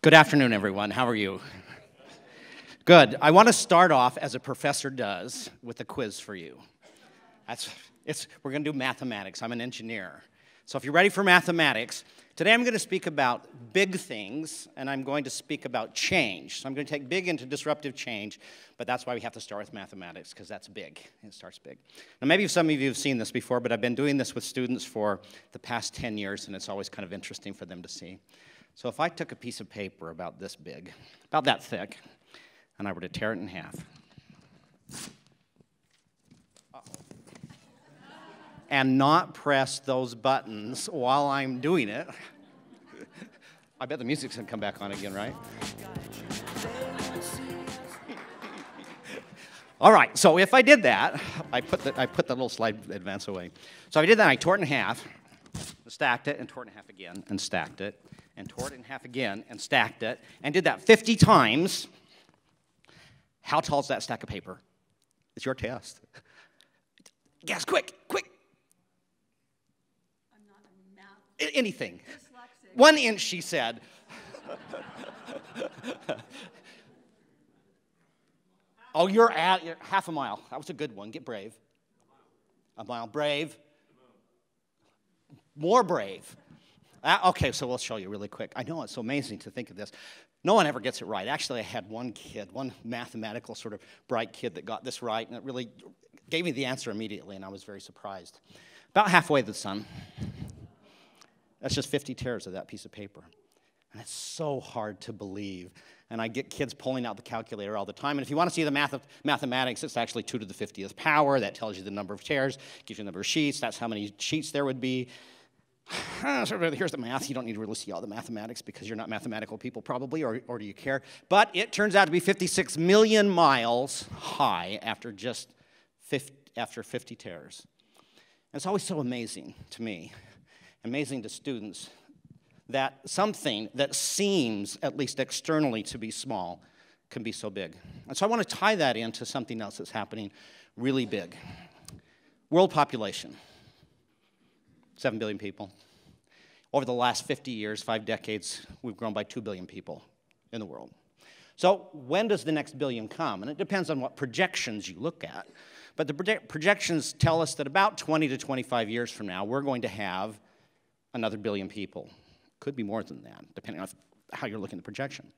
Good afternoon, everyone. How are you? Good. I want to start off, as a professor does, with a quiz for you. We're going to do mathematics. I'm an engineer. So if you're ready for mathematics, today I'm going to speak about big things, and I'm going to speak about change. So I'm going to take big into disruptive change, but that's why we have to start with mathematics, because that's big. It starts big. Now, maybe some of you have seen this before, but I've been doing this with students for the past 10 years, and it's always kind of interesting for them to see. So if I took a piece of paper about this big, about that thick, and I were to tear it in half, and not press those buttons while I'm doing it, I bet the music's gonna come back on again, right? All right, so if I did that, I put the little slide advance away. So if I did that, I tore it in half, stacked it, and tore it in half again, and stacked it, and tore it in half again, and stacked it, and did that 50 times. How tall is that stack of paper? It's your test. Guess quick, quick. I'm not a math. Anything. Dyslexic. 1 inch, she said. Oh, you're at half a mile. That was a good one. Get brave. A mile. Brave. More brave. Okay, so we'll show you really quick. I know, it's so amazing to think of this. No one ever gets it right. Actually, I had one kid, one mathematical sort of bright kid that got this right, and it really gave me the answer immediately, and I was very surprised. About halfway to the sun. That's just 50 tears of that piece of paper. And it's so hard to believe. And I get kids pulling out the calculator all the time. And if you want to see the math of mathematics, it's actually 2 to the 50th power. That tells you the number of tears, gives you the number of sheets. That's how many sheets there would be. Here's the math. You don't need to really see all the mathematics because you're not mathematical people probably, or do you care? But it turns out to be 56 million miles high after just 50 tears. And it's always so amazing to me, amazing to students, that something that seems, at least externally, to be small can be so big. And so I want to tie that into something else that's happening really big. World population. 7 billion people. Over the last 50 years, 5 decades, we've grown by 2 billion people in the world. So when does the next billion come? And it depends on what projections you look at. But the projections tell us that about 20 to 25 years from now, we're going to have another billion people. Could be more than that, depending on how you're looking at the projection.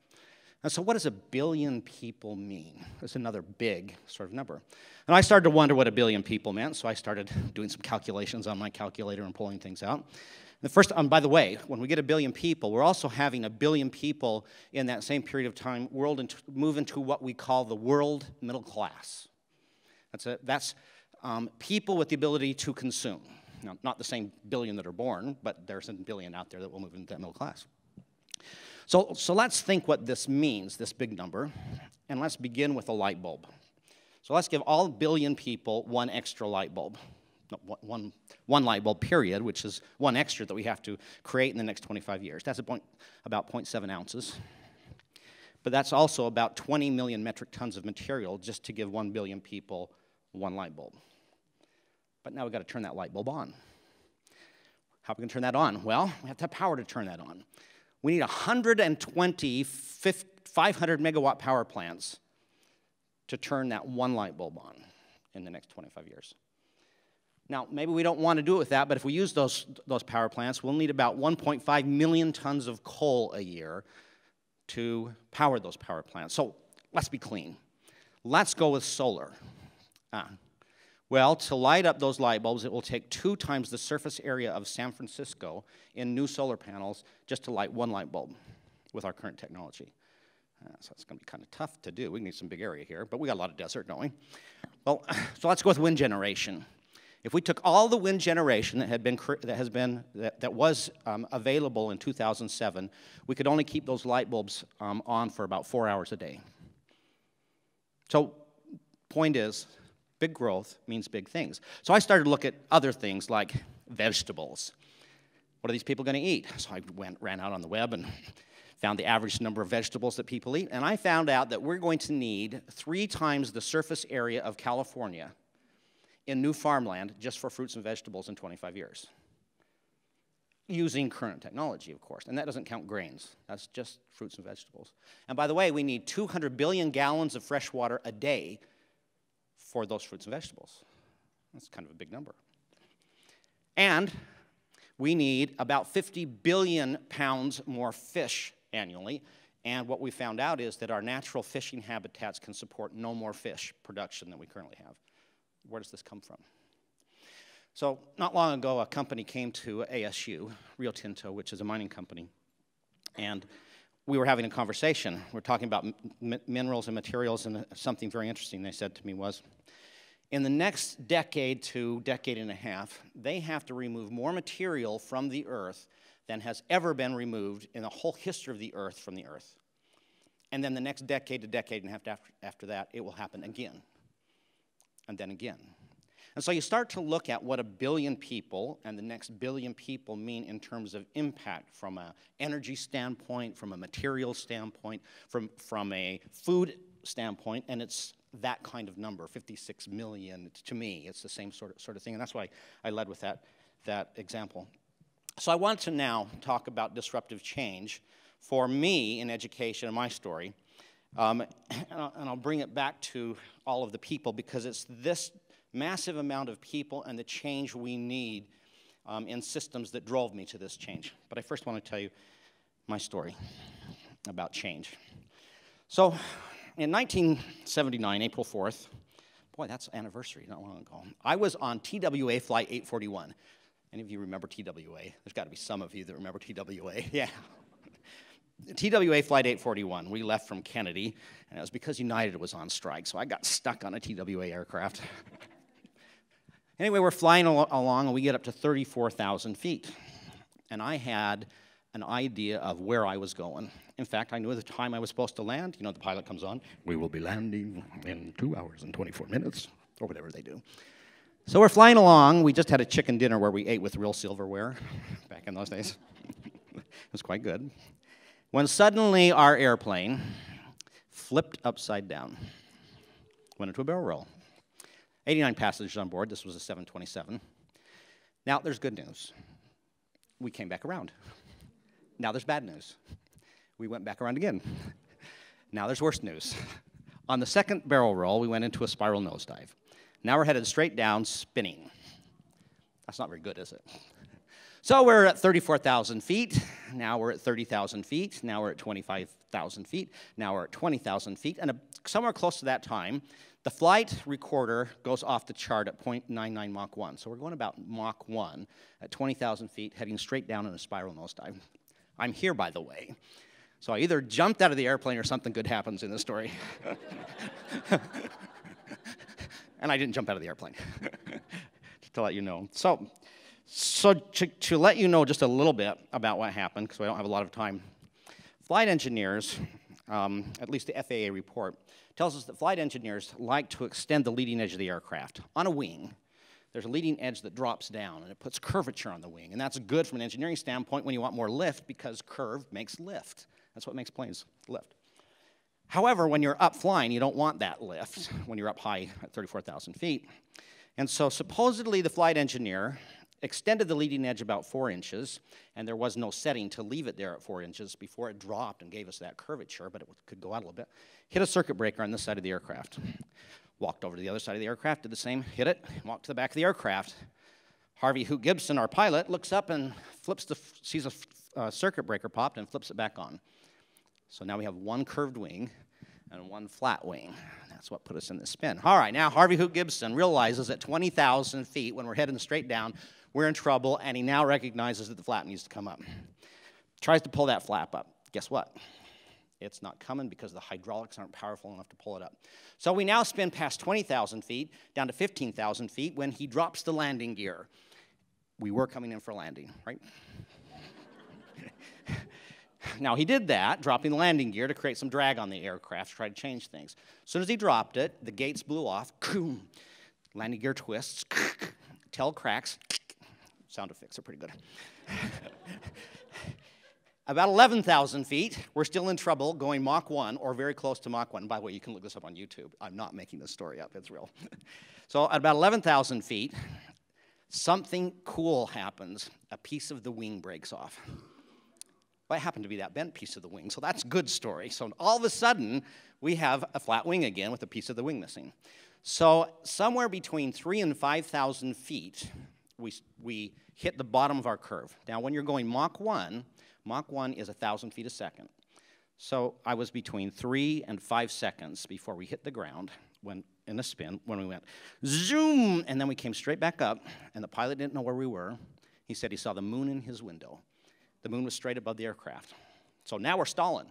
And so what does a billion people mean? That's another big sort of number. And I started to wonder what a billion people meant, so I started doing some calculations on my calculator and pulling things out. The first, by the way, when we get a billion people, we're also having a billion people in that same period of time move into what we call the world middle class. That's people with the ability to consume. Now, not the same billion that are born, but there's a billion out there that will move into that middle class. So let's think what this means, this big number, and let's begin with a light bulb. So let's give all billion people one extra light bulb. One light bulb period, which is one extra that we have to create in the next 25 years. That's about 0.7 ounces. But that's also about 20 million metric tons of material just to give 1 billion people one light bulb. But now we've got to turn that light bulb on. How are we going to turn that on? Well, we have to have power to turn that on. We need 120 500-megawatt power plants to turn that one light bulb on in the next 25 years. Now, maybe we don't want to do it with that, but if we use those power plants, we'll need about 1.5 million tons of coal a year to power those power plants. So let's be clean. Let's go with solar. Well, to light up those light bulbs, it will take 2 times the surface area of San Francisco in new solar panels just to light one light bulb with our current technology. So it's going to be kind of tough to do. We need some big area here, but we got a lot of desert, don't we? Well, so let's go with wind generation. If we took all the wind generation that was available in 2007, we could only keep those light bulbs on for about 4 hours a day. So, point is, big growth means big things. So I started to look at other things like vegetables. What are these people going to eat? So I ran out on the web and found the average number of vegetables that people eat. And I found out that we're going to need 3 times the surface area of California in new farmland just for fruits and vegetables in 25 years. using current technology, of course. And that doesn't count grains. That's just fruits and vegetables. And by the way, we need 200 billion gallons of fresh water a day for those fruits and vegetables. That's kind of a big number. And we need about 50 billion pounds more fish annually. And what we found out is that our natural fishing habitats can support no more fish production than we currently have. Where does this come from? So not long ago, a company came to ASU, Rio Tinto, which is a mining company, and we were having a conversation. We're talking about minerals and materials, and something very interesting they said to me was, in the next decade to decade and a half, they have to remove more material from the earth than has ever been removed in the whole history of the earth from the earth. And then the next decade to decade and a half after that, it will happen again, and then again. And so you start to look at what a billion people and the next billion people mean in terms of impact from an energy standpoint, from a material standpoint, from a food standpoint, and it's that kind of number, 56 million. To me, it's the same sort of thing, and that's why I led with that example. So I want to now talk about disruptive change for me in education and my story, and I'll bring it back to all of the people, because it's this massive amount of people and the change we need in systems that drove me to this change. But I first want to tell you my story about change. So in 1979, April 4th, boy, that's anniversary, not long ago, I was on TWA Flight 841. Any of you remember TWA? There's got to be some of you that remember TWA, yeah. TWA Flight 841, we left from Kennedy, and it was because United was on strike, so I got stuck on a TWA aircraft. Anyway, we're flying along, and we get up to 34,000 feet. And I had an idea of where I was going. In fact, I knew at the time I was supposed to land. You know, the pilot comes on, we will be landing in 2 hours and 24 minutes, or whatever they do. So we're flying along. We just had a chicken dinner where we ate with real silverware back in those days. It was quite good. When suddenly our airplane flipped upside down, went into a barrel roll. 89 passengers on board. This was a 727. Now, there's good news. We came back around. Now there's bad news. We went back around again. Now there's worse news. On the second barrel roll, we went into a spiral nosedive. Now we're headed straight down, spinning. That's not very good, is it? So we're at 34,000 feet. Now we're at 30,000 feet. Now we're at 25,000 feet. Now we're at 20,000 feet. And somewhere close to that time, the flight recorder goes off the chart at 0.99 Mach 1. So we're going about Mach 1 at 20,000 feet, heading straight down in a spiral nosedive. I'm here, by the way. So I either jumped out of the airplane or something good happens in this story. And I didn't jump out of the airplane, to let you know. So to let you know just a little bit about what happened, because I don't have a lot of time, flight engineers, at least the FAA report, tells us that flight engineers like to extend the leading edge of the aircraft. On a wing, there's a leading edge that drops down, and it puts curvature on the wing. And that's good from an engineering standpoint when you want more lift, because curve makes lift. That's what makes planes lift. However, when you're up flying, you don't want that lift when you're up high at 34,000 feet. And so supposedly the flight engineer extended the leading edge about 4 inches, and there was no setting to leave it there at 4 inches before it dropped and gave us that curvature, but it could go out a little bit. Hit a circuit breaker on this side of the aircraft. Walked over to the other side of the aircraft, did the same, hit it, walked to the back of the aircraft. Harvey Hoot Gibson, our pilot, looks up and flips sees a circuit breaker popped and flips it back on. So now we have one curved wing and one flat wing. That's what put us in the spin. All right, now Harvey Hoot Gibson realizes at 20,000 feet, when we're heading straight down, we're in trouble, and he now recognizes that the flap needs to come up. Tries to pull that flap up. Guess what? It's not coming because the hydraulics aren't powerful enough to pull it up. So we now spin past 20,000 feet, down to 15,000 feet, when he drops the landing gear. We were coming in for landing, right? Now, he did that, dropping the landing gear to create some drag on the aircraft, to try to change things. As soon as he dropped it, the gates blew off. Landing gear twists. Tail cracks. Sound effects are pretty good. About 11,000 feet, we're still in trouble going Mach 1 or very close to Mach 1. By the way, you can look this up on YouTube. I'm not making this story up. It's real. So at about 11,000 feet, Something cool happens. A piece of the wing breaks off. Well, it happened to be that bent piece of the wing, so that's a good story. So all of a sudden, we have a flat wing again with a piece of the wing missing. So somewhere between 3,000 and 5,000 feet, we hit the bottom of our curve. Now, when you're going Mach 1, Mach 1 is 1,000 feet a second. So I was between 3 and 5 seconds before we hit the ground when in a spin, when we went zoom, and then we came straight back up, and the pilot didn't know where we were. He said he saw the moon in his window. The moon was straight above the aircraft. So now we're stalling.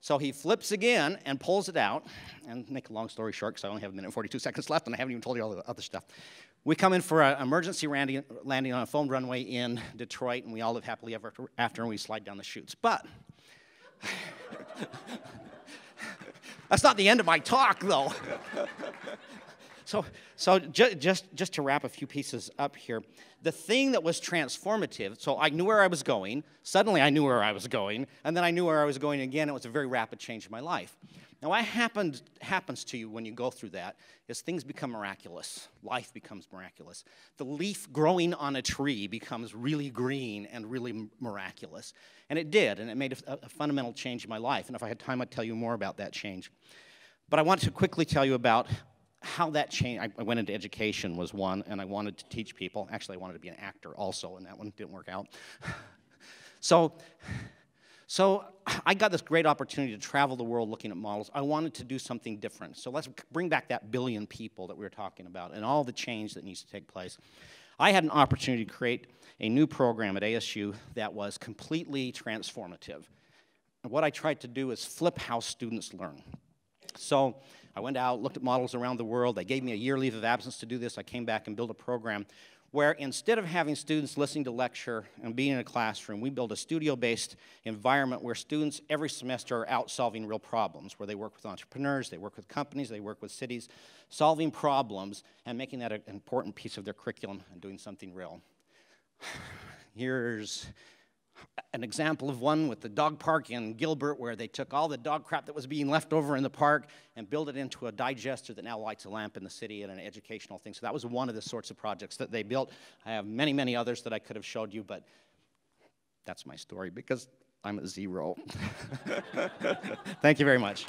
So he flips again and pulls it out. And make a long story short, because I only have 1 minute and 42 seconds left, and I haven't even told you all the other stuff. We come in for an emergency landing on a foam runway in Detroit, and we all live happily ever after, and we slide down the chutes. But that's not the end of my talk, though. So just to wrap a few pieces up here, the thing that was transformative, so I knew where I was going, suddenly I knew where I was going, and then I knew where I was going again. It was a very rapid change in my life. Now, what happens to you when you go through that is things become miraculous. Life becomes miraculous. The leaf growing on a tree becomes really green and really miraculous. And it did, and it made a fundamental change in my life. And if I had time, I'd tell you more about that change. But I want to quickly tell you about how that changed. I went into education was one, and I wanted to teach people. Actually, I wanted to be an actor also, and that one didn't work out. So I got this great opportunity to travel the world looking at models. I wanted to do something different. So let's bring back that billion people that we were talking about and all the change that needs to take place. I had an opportunity to create a new program at ASU that was completely transformative. And what I tried to do is flip how students learn. So I went out, looked at models around the world. They gave me a year leave of absence to do this. I came back and built a program where instead of having students listening to lecture and being in a classroom, we built a studio-based environment where students every semester are out solving real problems, where they work with entrepreneurs, they work with companies, they work with cities, solving problems and making that an important piece of their curriculum and doing something real. Here's an example of one with the dog park in Gilbert, where they took all the dog crap that was being left over in the park and built it into a digester that now lights a lamp in the city and an educational thing. So that was one of the sorts of projects that they built. I have many, many others that I could have showed you, but that's my story because I'm a zero. Thank you very much.